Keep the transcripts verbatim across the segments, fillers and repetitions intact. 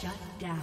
Shut down.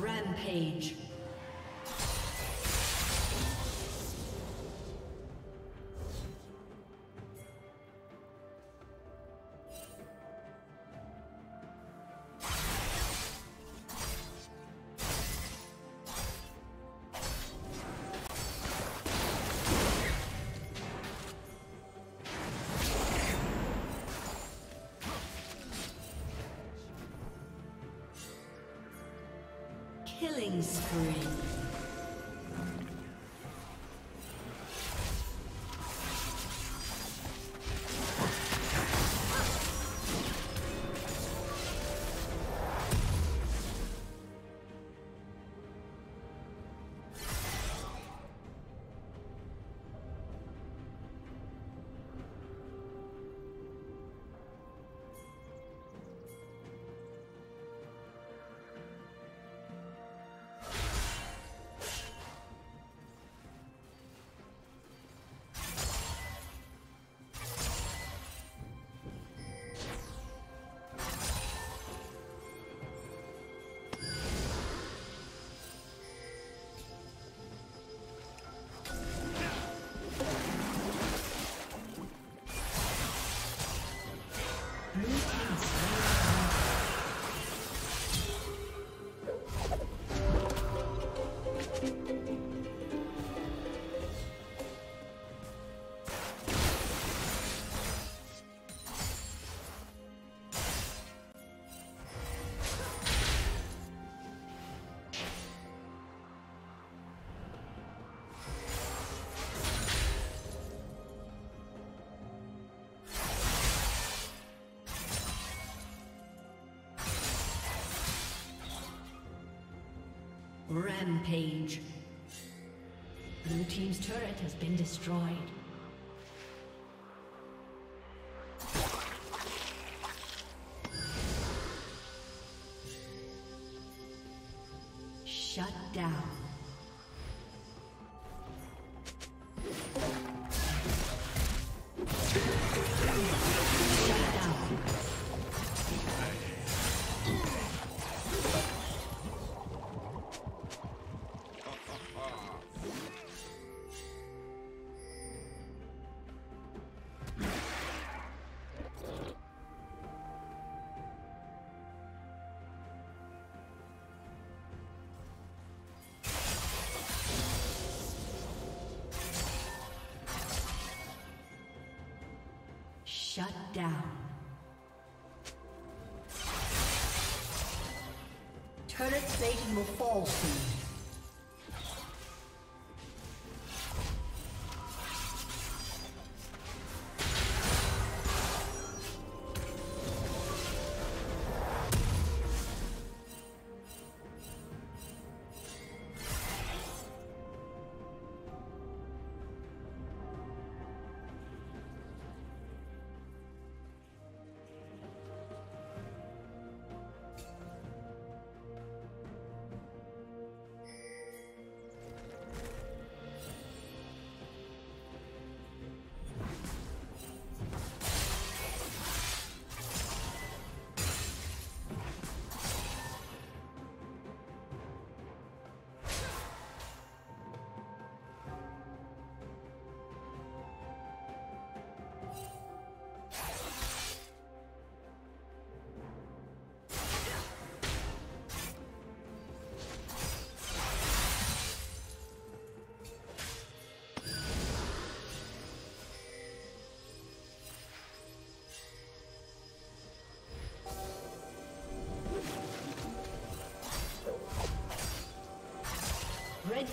Rampage. Killing spree. Rampage. Blue team's turret has been destroyed. Shut down. Shut down. Turret plating will fall soon. Red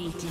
Dominating.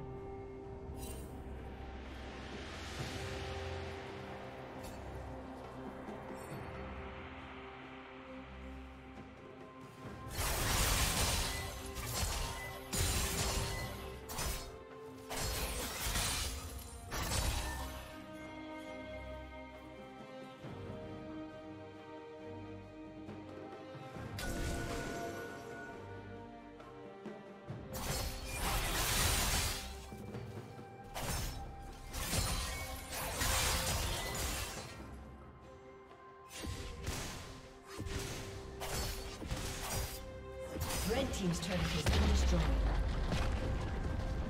Red team's turret has been destroyed.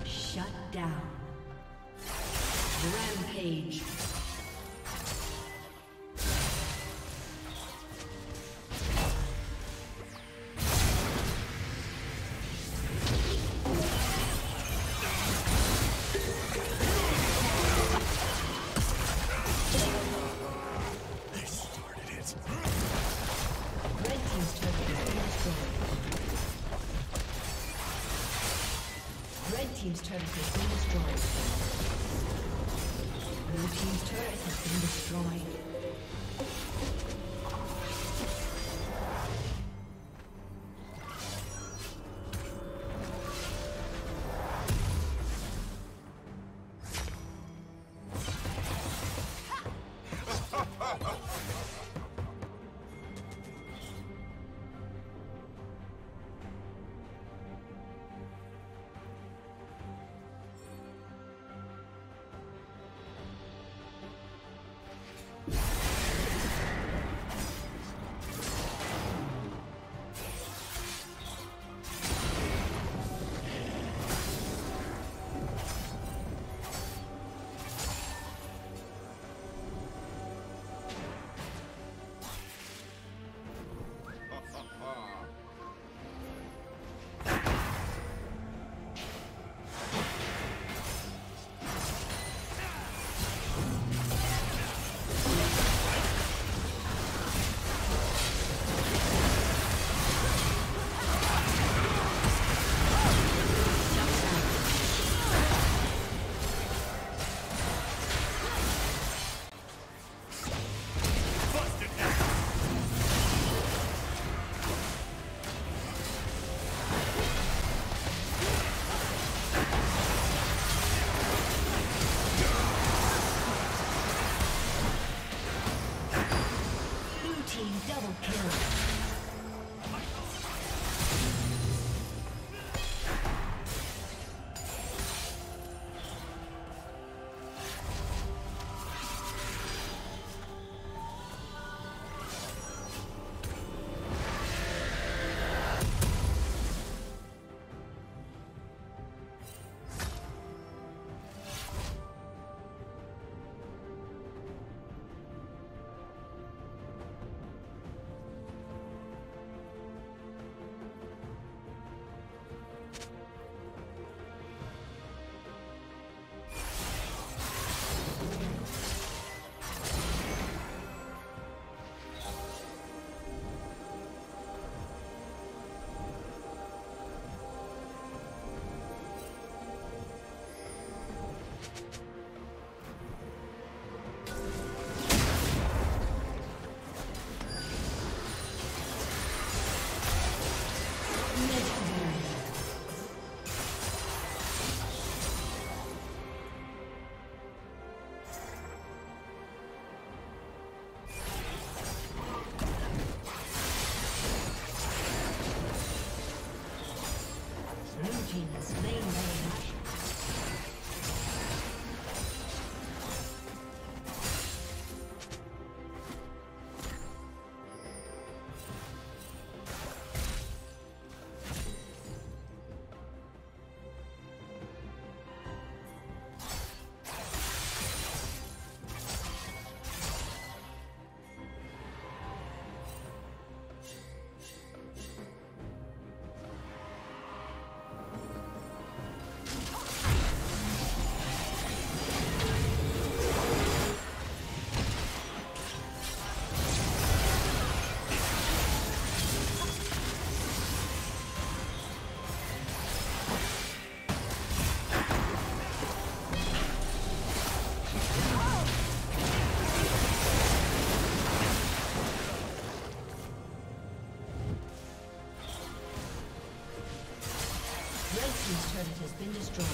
Shut down. Rampage. Team's turret has been destroyed. Blue team's turret has been destroyed. team's turret has been destroyed.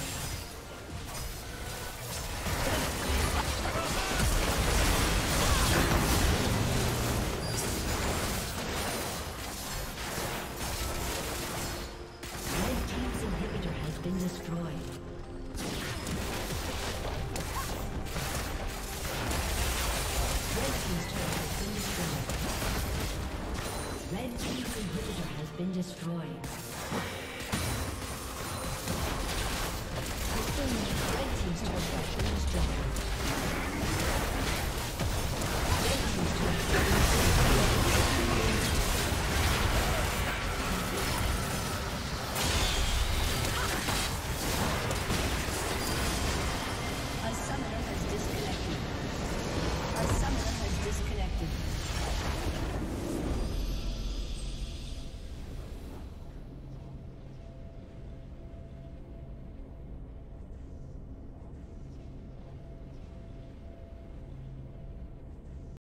Destroyed.